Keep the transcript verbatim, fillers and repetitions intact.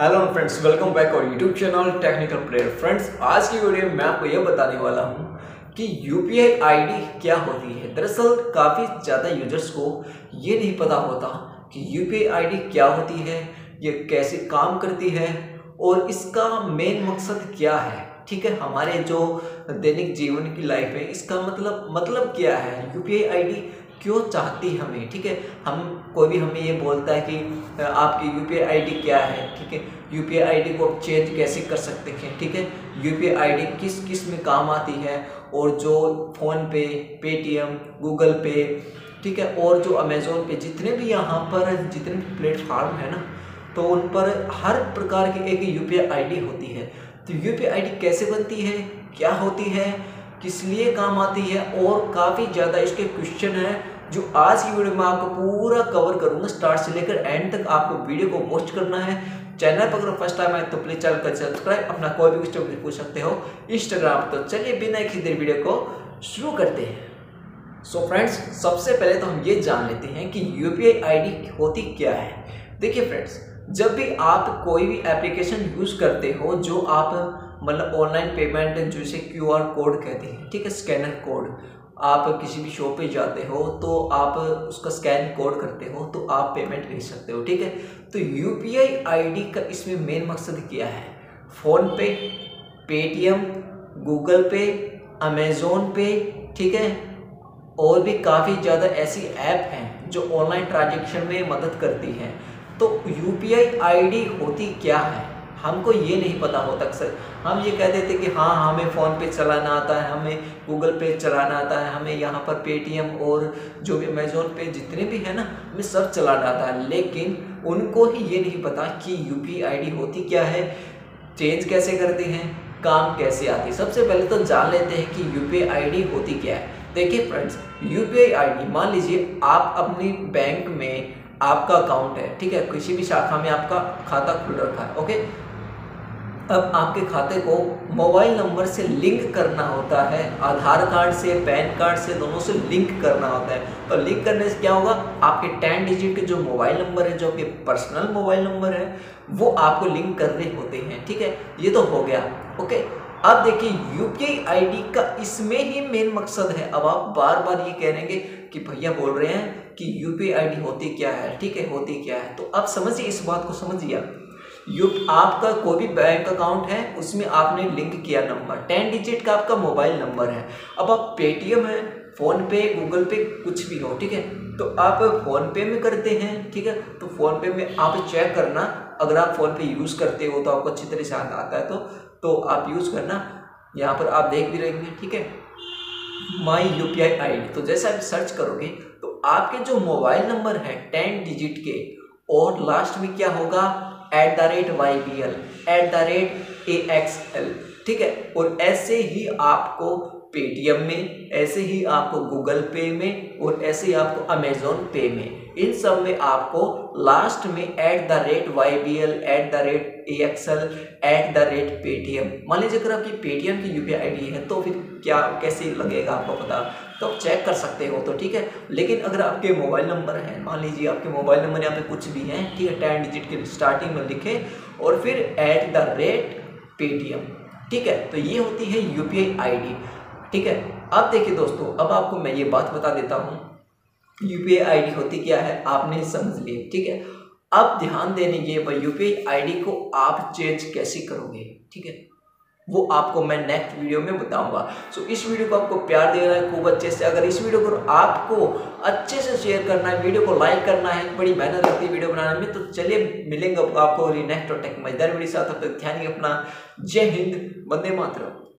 Hello friends, welcome back और YouTube channel technical player. Friends, आज की वीडियो में मैं आपको यह बताने वाला हूं कि यूपीआई आईडी क्या होती है। दरअसल काफ़ी ज़्यादा यूजर्स को ये नहीं पता होता कि यूपीआई आईडी क्या होती है, ये कैसे काम करती है और इसका मेन मकसद क्या है। ठीक है, हमारे जो दैनिक जीवन की लाइफ है इसका मतलब मतलब क्या है, यूपीआई आईडी क्यों चाहती हमें। ठीक है, हम कोई भी हमें ये बोलता है कि आपकी यूपीआई आईडी क्या है। ठीक है, यूपीआई आईडी को आप चेंज कैसे कर सकते हैं। ठीक है, यूपीआई आईडी किस किस में काम आती है और जो फ़ोन पे, पेटीएम, गूगल पे, ठीक है, और जो अमेज़ोन पे, जितने भी यहाँ पर जितने भी प्लेटफार्म है ना, तो उन पर हर प्रकार की एक यूपीआई आईडी होती है। तो यूपीआई आईडी कैसे बनती है, क्या होती है, किस लिए काम आती है और काफ़ी ज़्यादा इसके क्वेश्चन हैं जो आज की वीडियो में आपको पूरा कवर करूंगा। स्टार्ट से लेकर एंड तक आपको वीडियो को वॉच करना है। चैनल पर अगर फर्स्ट टाइम आए तो प्लीज चैनल को सब्सक्राइब, अपना कोई भी क्वेश्चन मुझे पूछ सकते हो इंस्टाग्राम। तो चलिए बिना किसी देर वीडियो को शुरू करते हैं। सो so फ्रेंड्स, सबसे पहले तो हम ये जान लेते हैं कि यूपीआई आईडी होती क्या है। देखिए फ्रेंड्स, जब भी आप कोई भी एप्लीकेशन यूज़ करते हो जो आप मतलब ऑनलाइन पेमेंट जैसे क्यू आर कोड कहते हैं, ठीक है, स्कैनर कोड, आप किसी भी शॉप पे जाते हो तो आप उसका स्कैन कोड करते हो तो आप पेमेंट भेज सकते हो। ठीक है, तो यूपीआई आईडी का इसमें मेन मकसद क्या है। फ़ोन पे, पेटीएम, गूगल पे, अमेज़ोन पे, ठीक है, और भी काफ़ी ज़्यादा ऐसी ऐप हैं जो ऑनलाइन ट्रांजेक्शन में मदद करती हैं। तो यूपीआई आईडी होती क्या है, हमको ये नहीं पता होता। अक्सर हम ये कह देते कि हाँ, हमें फ़ोन पे चलाना आता है, हमें गूगल पे चलाना आता है, हमें यहाँ पर पेटीएम और जो भी अमेज़ोन पे जितने भी है ना, हमें सब चलाना आता है। लेकिन उनको ही ये नहीं पता कि यूपीआई आईडी होती क्या है, चेंज कैसे करते हैं, काम कैसे आती है। सबसे पहले तो जान लेते हैं कि यूपीआई आईडी होती क्या है। देखिए फ्रेंड्स, यूपीआई आईडी, मान लीजिए आप अपने बैंक में आपका अकाउंट है, ठीक है, किसी भी शाखा में आपका खाता खुल रखा है, ओके। अब आपके खाते को मोबाइल नंबर से लिंक करना होता है, आधार कार्ड से, पैन कार्ड से, दोनों से लिंक करना होता है। तो लिंक करने से क्या होगा, आपके टेन डिजिट के जो मोबाइल नंबर है, जो आपके पर्सनल मोबाइल नंबर है, वो आपको लिंक करने होते हैं। ठीक है, ये तो हो गया, ओके। अब देखिए यूपीआई आईडी का इसमें ही मेन मकसद है। अब आप बार बार ये कह रहेंगे कि भैया बोल रहे हैं कि यूपीआई आईडी होती क्या है। ठीक है, होती क्या है, तो आप समझिए, इस बात को समझिए। यू आपका कोई भी बैंक अकाउंट है, उसमें आपने लिंक किया नंबर, टेन डिजिट का आपका मोबाइल नंबर है। अब आप पेटीएम है, फ़ोन पे, गूगल पे, कुछ भी हो, ठीक है, तो आप फ़ोन पे में करते हैं। ठीक है, तो फ़ोन पे में आप चेक करना, अगर आप फ़ोन पे यूज़ करते हो तो आपको अच्छी तरह से आता है तो तो आप यूज़ करना। यहाँ पर आप देख भी रहेंगे, ठीक है, माई यूपीआई आईडी। तो जैसे आप सर्च करोगे तो आपके जो मोबाइल नंबर है टेन डिजिट के और लास्ट में क्या होगा, at the rate Y B L, at the rate A X L, ठीक है, और ऐसे ही आपको पेटीएम में, ऐसे ही आपको गूगल पे में और ऐसे ही आपको अमेज़ोन पे में, इन सब में आपको लास्ट में at the rate Y B L, at the rate A X L, at the rate Paytm. मान लीजिए अगर आपकी पेटीएम की यूपीआई आईडी है तो फिर क्या कैसे लगेगा आपको पता, तो आप चेक कर सकते हो, तो ठीक है। लेकिन अगर आपके मोबाइल नंबर है, मान लीजिए आपके मोबाइल नंबर यहाँ पे कुछ भी है, ठीक है, टेन डिजिट के स्टार्टिंग में लिखे और फिर एट द रेट पेटीएम, ठीक है, तो ये होती है यूपीआई आईडी। ठीक है, अब देखिए दोस्तों, अब आपको मैं ये बात बता देता हूँ यूपीआई आईडी होती क्या है, आपने समझ ली। ठीक है, अब ध्यान देने ये यूपीआई आईडी को आप चेंज कैसे करोगे, ठीक है, वो आपको मैं नेक्स्ट वीडियो में बताऊंगा। सो इस वीडियो को आपको प्यार देना है खूब अच्छे से। अगर इस वीडियो को आपको अच्छे से शेयर करना है, वीडियो को लाइक करना है, बड़ी मेहनत लगती है वीडियो बनाने में। तो चलिए मिलेंगे आपको नेक्स्ट और टेक मजेदार वीडियो साथ। ध्यान रखिए अपना। जय हिंद, वंदे मातरम।